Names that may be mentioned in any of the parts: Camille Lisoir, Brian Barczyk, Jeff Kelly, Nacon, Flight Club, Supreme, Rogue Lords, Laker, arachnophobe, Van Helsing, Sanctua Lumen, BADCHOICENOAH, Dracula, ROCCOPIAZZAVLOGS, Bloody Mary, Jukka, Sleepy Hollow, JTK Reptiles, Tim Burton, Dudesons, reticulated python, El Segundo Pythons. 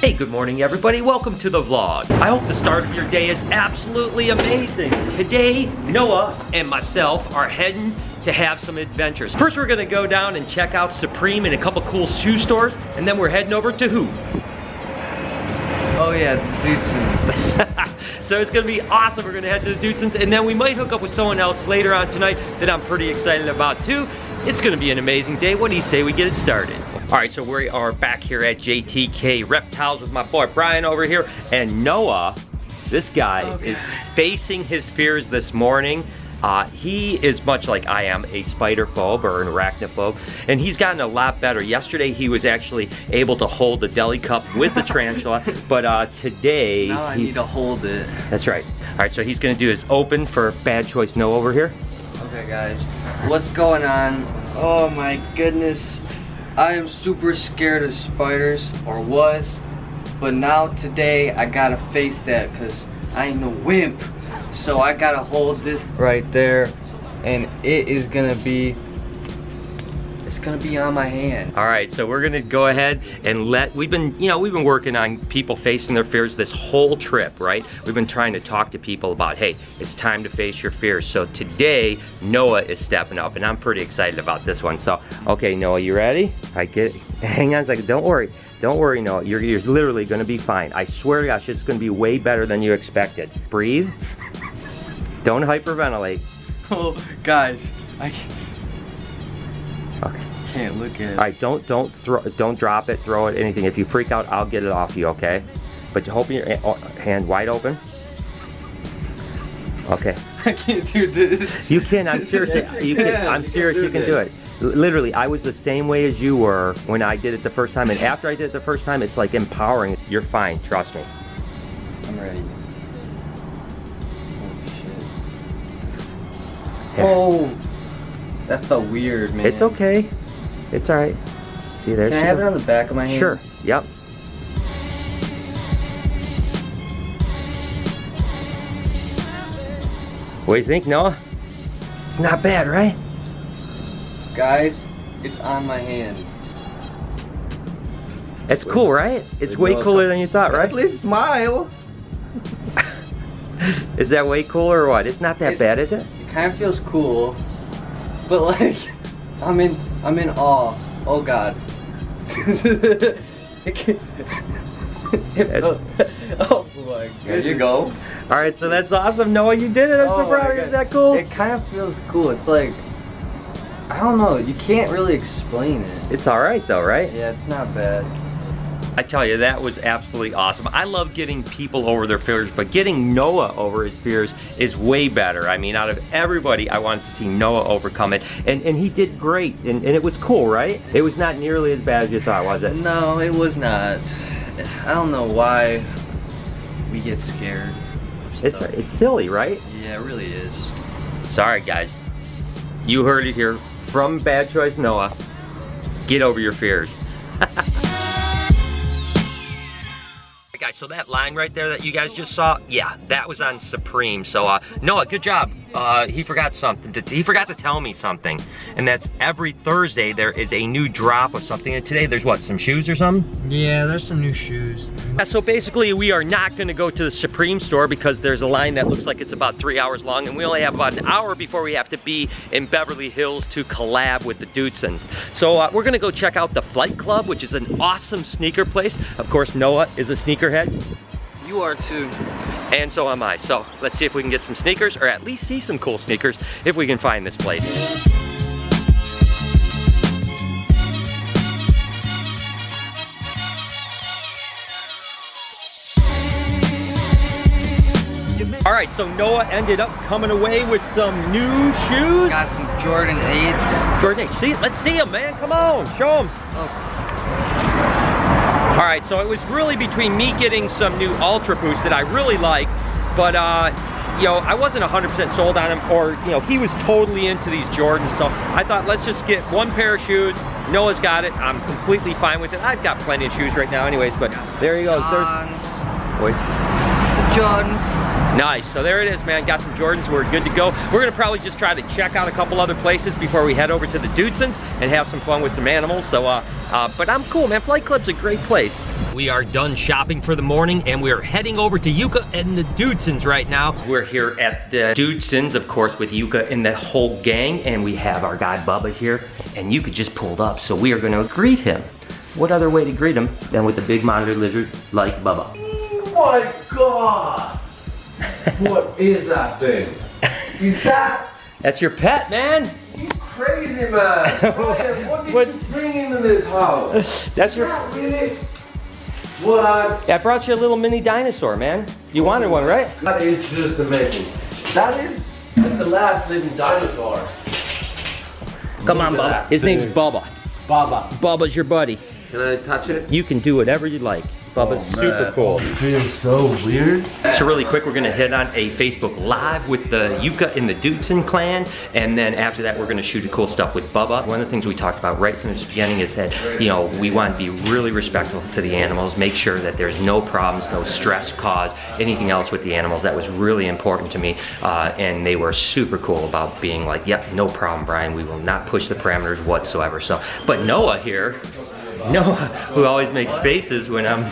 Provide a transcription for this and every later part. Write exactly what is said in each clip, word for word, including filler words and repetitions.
Hey, good morning everybody, welcome to the vlog. I hope the start of your day is absolutely amazing. Today, Noah and myself are heading to have some adventures. First we're gonna go down and check out Supreme and a couple cool shoe stores, and then we're heading over to who? Oh yeah, the Dudesons. So it's gonna be awesome, we're gonna head to the Dudesons, and then we might hook up with someone else later on tonight that I'm pretty excited about too. It's gonna be an amazing day. What do you say we get it started? All right, so we are back here at J T K Reptiles with my boy Brian over here, and Noah, this guy oh, is facing his fears this morning. Uh, he is much like I am, a spider phobe or an arachnophobe, and he's gotten a lot better. Yesterday he was actually able to hold the deli cup with the tarantula, but uh, today now I he's, need to hold it. That's right. All right, so he's gonna do his open for Bad Choice Noah over here. Okay guys, what's going on? Oh my goodness, I am super scared of spiders, or was, but now today I gotta face that because I ain't no wimp. So I gotta hold this right there, and it is gonna be, it's gonna be on my hand. All right, so we're gonna go ahead and let, we've been, you know, we've been working on people facing their fears this whole trip, right? We've been trying to talk to people about, hey, it's time to face your fears. So today, Noah is stepping up, and I'm pretty excited about this one. So, okay, Noah, you ready? I get it. Hang on a second, don't worry. Don't worry, Noah, you're, you're literally gonna be fine. I swear to gosh, it's gonna be way better than you expected. Breathe. Don't hyperventilate. Oh, guys, I can't. Okay. Can't look at it. All right, don't don't throw, don't drop it, throw it, anything. If you freak out, I'll get it off you, okay? But you hold your hand wide open. Okay. I can't do this. You can. I'm serious. You can. I'm serious. You can do it. Literally, I was the same way as you were when I did it the first time, and after I did it the first time, it's like empowering. You're fine. Trust me. I'm ready. Yeah. Oh, that's so weird, man. It's okay. It's all right. See, there. Can I have it on the back of my hand? Sure. Yep. What do you think, Noah? It's not bad, right? Guys, it's on my hand. It's cool, right? It's way cooler than you thought, right? At least smile. Is that way cooler or what? It's not that bad, is it? Kind of feels cool, but like I'm in I'm in awe. Oh God! it can, it, oh, oh my God! There you go. All right, so that's awesome, Noah. You did it. I'm oh so proud of you. Is that cool? It kind of feels cool. It's like, I don't know. You can't really explain it. It's all right though, right? Yeah, it's not bad. I tell you, that was absolutely awesome. I love getting people over their fears, but getting Noah over his fears is way better. I mean, out of everybody, I wanted to see Noah overcome it, and, and he did great, and, and it was cool, right? It was not nearly as bad as you thought, was it? No, it was not. I don't know why we get scared. It's, it's silly, right? Yeah, it really is. Sorry, guys. You heard it here from Bad Choice Noah. Get over your fears. Guys, so that line right there that you guys just saw, yeah, that was on Supreme. So uh, Noah, good job. Uh, he forgot something. He forgot to tell me something, and that's every Thursday there is a new drop of something. And today there's what, some shoes or something? Yeah, there's some new shoes. Yeah, so basically we are not going to go to the Supreme store because there's a line that looks like it's about three hours long, and we only have about an hour before we have to be in Beverly Hills to collab with the Dudesons. So uh, we're going to go check out the Flight Club, which is an awesome sneaker place. Of course, Noah is a sneakerhead. You are too. And so am I. So let's see if we can get some sneakers, or at least see some cool sneakers if we can find this place. All right, so Noah ended up coming away with some new shoes. Got some Jordan eights. Jordan eights, see, let's see them, man, come on, show them. Oh. All right, so it was really between me getting some new Ultra Boost that I really liked, but uh, you know, I wasn't one hundred percent sold on him, or you know, he was totally into these Jordans, so I thought let's just get one pair of shoes. Noah's got it, I'm completely fine with it. I've got plenty of shoes right now anyways, but there you go. There's... some Jordans. Nice, so there it is, man. Got some Jordans, we're good to go. We're gonna probably just try to check out a couple other places before we head over to the Dudesons and have some fun with some animals, so, uh, uh, but I'm cool, man. Flight Club's a great place. We are done shopping for the morning and we are heading over to Jukka and the Dudesons right now. We're here at the Dudesons, of course, with Jukka and the whole gang, and we have our guy Bubba here, and Jukka just pulled up, so we are gonna greet him. What other way to greet him than with a big monitor lizard like Bubba? Oh my God! What is that thing? Is that? That's your pet, man! You crazy, man! Ryan, what did What's... you bring into this house? That's your... Not really. What I... I brought you a little mini dinosaur, man. You wanted one, right? That is just amazing. That is like the last living dinosaur. Come Look on, Bubba. His thing. name's Bubba. Bubba. Bubba's your buddy. Can I touch it? You can do whatever you like. Bubba's oh, super cool. You feel so weird. So really quick, we're gonna hit on a Facebook Live with the Jukka and the Dudesons clan, and then after that, we're gonna shoot cool stuff with Bubba. One of the things we talked about right from the beginning is that, you know, we want to be really respectful to the animals, make sure that there's no problems, no stress caused, anything else with the animals. That was really important to me, uh, and they were super cool about being like, yep, no problem, Brian. We will not push the parameters whatsoever. So, but Noah here, Noah, who always makes faces when I'm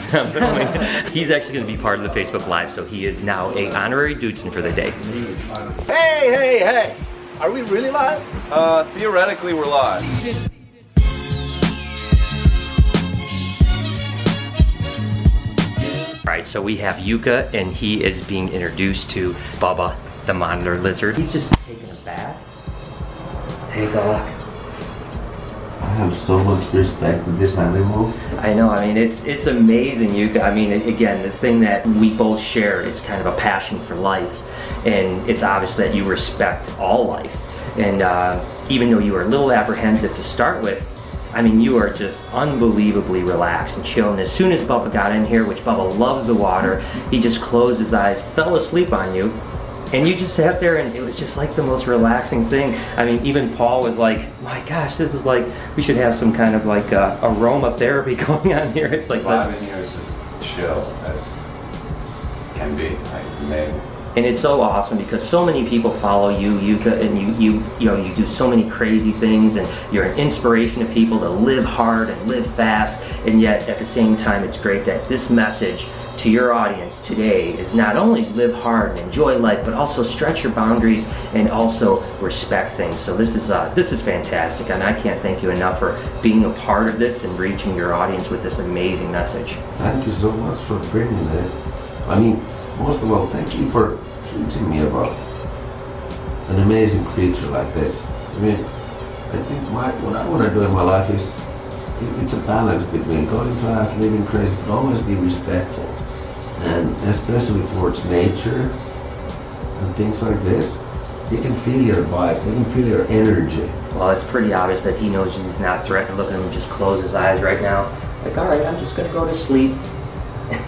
he's actually going to be part of the Facebook Live, so he is now a honorary Dudeson for the day. Hey, hey, hey! Are we really live? Uh, theoretically, we're live. All right, so we have Jukka, and he is being introduced to Bubba, the monitor lizard. He's just taking a bath. Take a look. I have so much respect for this animal. I know, I mean, it's it's amazing, Jukka. I mean, again, the thing that we both share is kind of a passion for life. And it's obvious that you respect all life. And uh, even though you were a little apprehensive to start with, I mean, you are just unbelievably relaxed and chill. And as soon as Bubba got in here, which Bubba loves the water, he just closed his eyes, fell asleep on you, and you just sat there and it was just like the most relaxing thing. I mean, even Paul was like, my gosh, this is like, we should have some kind of like uh, aroma therapy going on here. It's like such... in here is just chill as can be, like, amazing. And it's so awesome because so many people follow you, Jukka, and you, you, you know, you do so many crazy things, and you're an inspiration to people to live hard and live fast, and yet at the same time, it's great that this message to your audience today is not only live hard and enjoy life, but also stretch your boundaries and also respect things. So this is uh, this is fantastic, and I can't thank you enough for being a part of this and reaching your audience with this amazing message. Thank you so much for bringing that. I mean, most of all, thank you for teaching me about an amazing creature like this. I mean, I think my, what I want to do in my life is it's a balance between going fast, living crazy, but always be respectful. And especially towards nature and things like this, you can feel your vibe, you can feel your energy. Well, it's pretty obvious that he knows he's not threatened. Look at him just close his eyes right now. Like, all right, I'm just gonna go to sleep.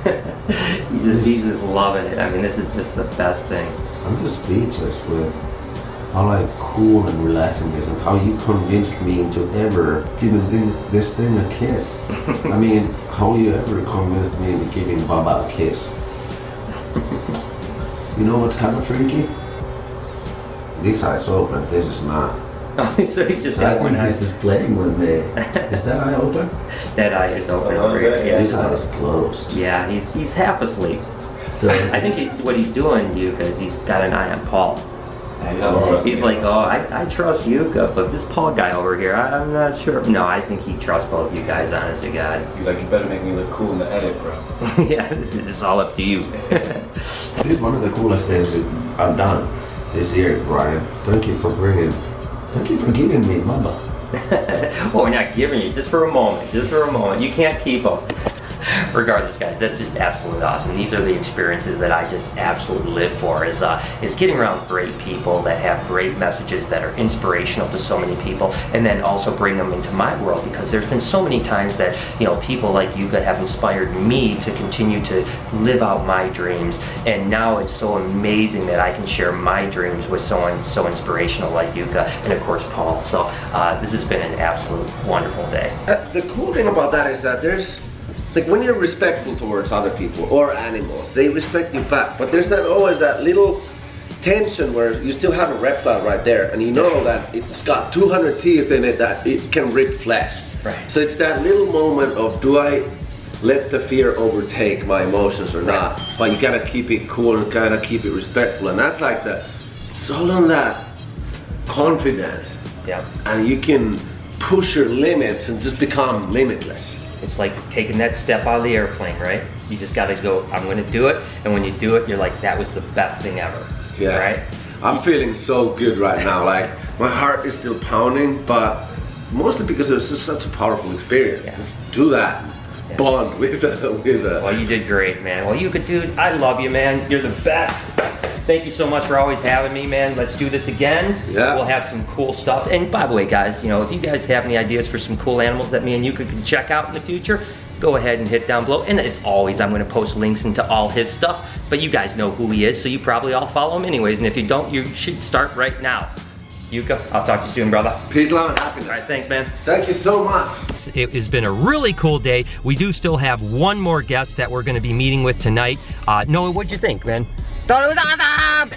he's, just, he's just loving it. I mean, this is just the best thing. I'm just speechless with how like cool and relaxing this and how you convinced me into ever giving this thing a kiss. I mean, how you ever convinced me into giving Bubba a kiss. You know what's kind of freaky? This eye's open, this is not. Oh, so he's just I think he's just playing with me. Is that eye open? That eye is open over here. This eye is closed. Yeah, he's, he's half asleep. So I think he, what he's doing, Jukka, is he's got an eye on Paul. He's like, oh, I, I trust Jukka, but this Paul guy over here, I, I'm not sure. No, I think he trusts both you guys, honest to God. He's like, you better make me look cool in the edit, bro. Yeah, this is just all up to you. This is one of the coolest things I've done this year, Brian. Thank you for bringing, thank you for giving me, Mama. Well, we're not giving you, just for a moment, just for a moment. You can't keep them. Regardless, guys, that's just absolutely awesome. These are the experiences that I just absolutely live for, is uh, is getting around great people that have great messages that are inspirational to so many people, and then also bring them into my world, because there's been so many times that, you know, people like you that have inspired me to continue to live out my dreams, and now it's so amazing that I can share my dreams with someone so inspirational like Jukka and, of course, Paul. So uh, this has been an absolute wonderful day. Uh, the cool thing about that is that there's like when you're respectful towards other people or animals, they respect you back. But there's not always that little tension where you still have a reptile right there and you know that it's got two hundred teeth in it, that it can rip flesh. Right. So it's that little moment of, do I let the fear overtake my emotions or not? Right. But you gotta keep it cool, you gotta keep it respectful. And that's like the, so on that confidence. Yeah. And you can push your limits and just become limitless. It's like taking that step out of the airplane, right? You just gotta go, I'm gonna do it. And when you do it, you're like, that was the best thing ever. Yeah. Right? I'm feeling so good right now. Like, my heart is still pounding, but mostly because it was just such a powerful experience. Yeah. Just do that. Yeah. Bond with it. With it. Well, you did great, man. Well, you could do it. I love you, man. You're the best. Thank you so much for always having me, man. Let's do this again. Yeah. We'll have some cool stuff. And by the way, guys, you know, if you guys have any ideas for some cool animals that me and you could check out in the future, go ahead and hit down below. And as always, I'm gonna post links into all his stuff, but you guys know who he is, so you probably all follow him anyways. And if you don't, you should start right now. Jukka, I'll talk to you soon, brother. Peace, love, and happiness. All right, thanks, man. Thank you so much. It has been a really cool day. We do still have one more guest that we're gonna be meeting with tonight. Uh, Noah, what'd you think, man? That was awesome!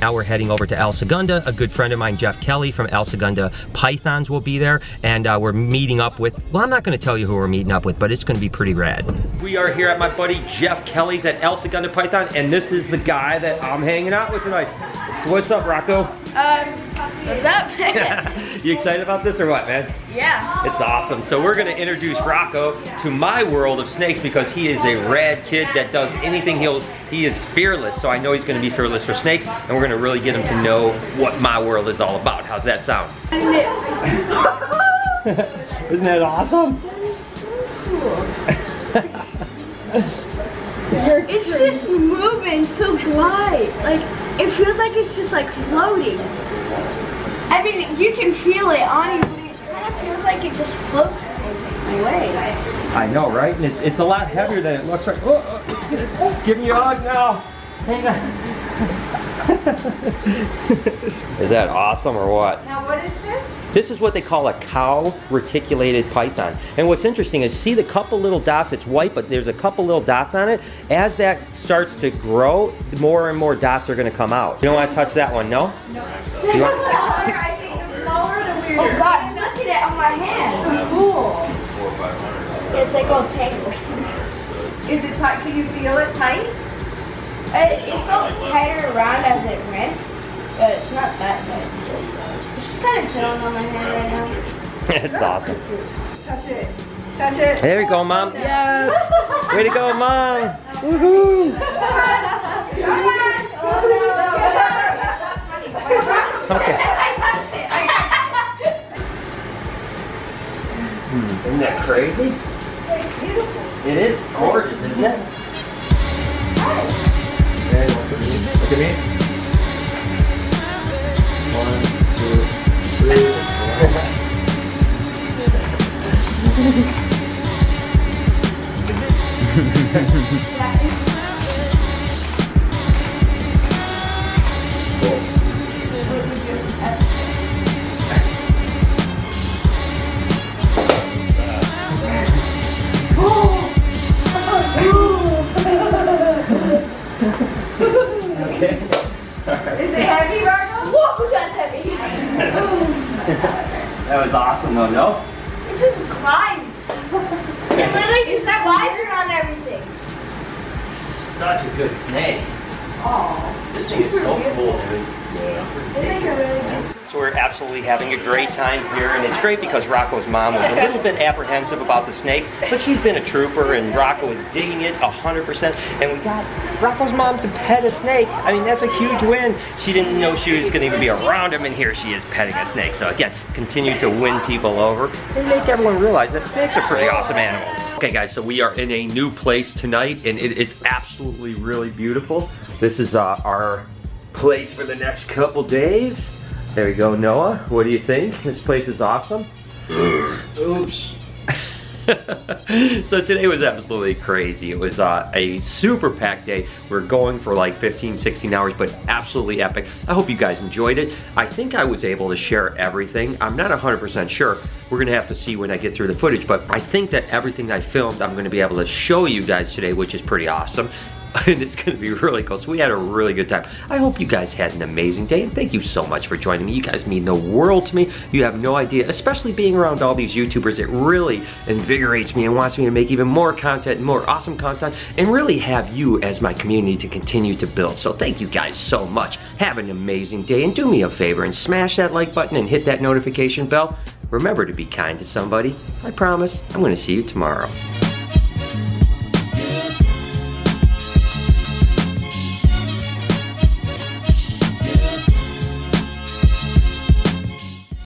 Now we're heading over to El Segundo. A good friend of mine, Jeff Kelly from El Segundo Pythons, will be there, and uh, we're meeting up with, well, I'm not gonna tell you who we're meeting up with, but it's gonna be pretty rad. We are here at my buddy Jeff Kelly's at El Segundo Python, and this is the guy that I'm hanging out with tonight. What's up, Rocco? Um, what's up? You excited about this or what, man? Yeah. It's awesome. So we're gonna introduce Rocco to my world of snakes, because he is a rad kid that does anything. He'll, he is fearless, so I know he's gonna be fearless list for snakes, and we're gonna really get them to know what my world is all about. How's that sound? Isn't that awesome? It's just moving so glide. Like, it feels like it's just like floating. I mean, you can feel it on you, but it kind of feels like it just floats away. I know, right? And it's it's a lot heavier than it looks, right? Oh, oh, it's, it's, oh, give me your hug now. Hang on. Is that awesome or what? Now what is this? This is what they call a cow reticulated python. And what's interesting is, see the couple little dots, it's white, but there's a couple little dots on it. As that starts to grow, more and more dots are gonna come out. You don't wanna touch that one, no? No. You want... I think the smaller the weirder. Oh God, look at it on my hand. So cool. It's like all tangled. Is it tight? Can you feel it tight? It, it felt tighter around as it ran, but it's not that tight. It's just kind of chilling on my hand right now. It's awesome. Touch it. Touch it. There you go, Mom. Yes. Way to go, Mom. Woohoo. Okay. I touched it. I Isn't that crazy? It's beautiful. It is gorgeous, isn't it? Look at me. One, two, three, four. Okay. Right. Is it heavy, Rocco? Whoa, that's heavy. That was awesome though, no? It just glides. It literally just it glides on everything. Such a good snake. Oh, this thing is so cool, dude. Yeah. It's like a really good snake. So we're absolutely having a great time here, and it's great because Rocco's mom was a little bit apprehensive about the snake, but she's been a trooper, and Rocco is digging it one hundred percent, and we got Rocco's mom to pet a snake. I mean, that's a huge win. She didn't know she was going to be around him, and here she is petting a snake. So again, continue to win people over and make everyone realize that snakes are pretty awesome animals. Okay guys, so we are in a new place tonight, and it is absolutely really beautiful. This is uh, our place for the next couple days. There we go, Noah. What do you think? This place is awesome. Oops. So today was absolutely crazy. It was uh, a super packed day. We're going for like fifteen, sixteen hours, but absolutely epic. I hope you guys enjoyed it. I think I was able to share everything. I'm not one hundred percent sure. We're gonna have to see when I get through the footage, but I think that everything I filmed, I'm gonna be able to show you guys today, which is pretty awesome. And it's gonna be really cool. So we had a really good time. I hope you guys had an amazing day, and thank you so much for joining me. You guys mean the world to me. You have no idea, especially being around all these YouTubers. It really invigorates me and wants me to make even more content, more awesome content, and really have you as my community to continue to build. So thank you guys so much. Have an amazing day, and do me a favor and smash that like button and hit that notification bell. Remember to be kind to somebody. I promise I'm gonna see you tomorrow.